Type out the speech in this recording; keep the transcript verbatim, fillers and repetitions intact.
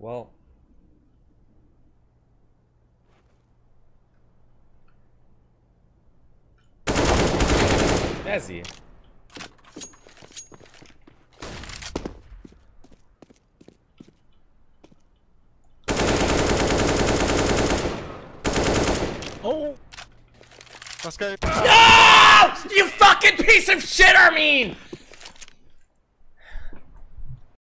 Well, that's it. Oh, let's go. No! You fucking piece of shit, Armin!